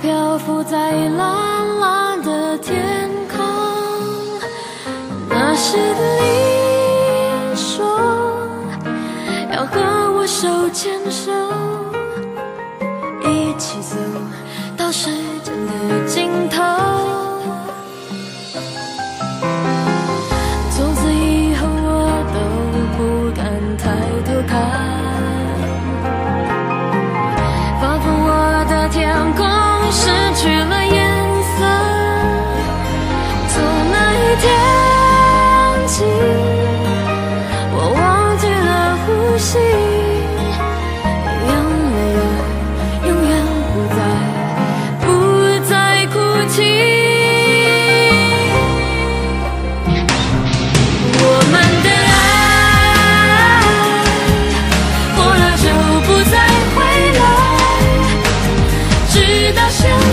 漂浮在蓝蓝的天空，那时的你说要和我手牵手，一起走到时间的尽头。从此以后我都不敢抬头看，仿佛我的天空 失去了颜色。从那一天起，我忘记了呼吸，眼泪永远不再哭泣。我们的爱过了就不再回来，直到现在。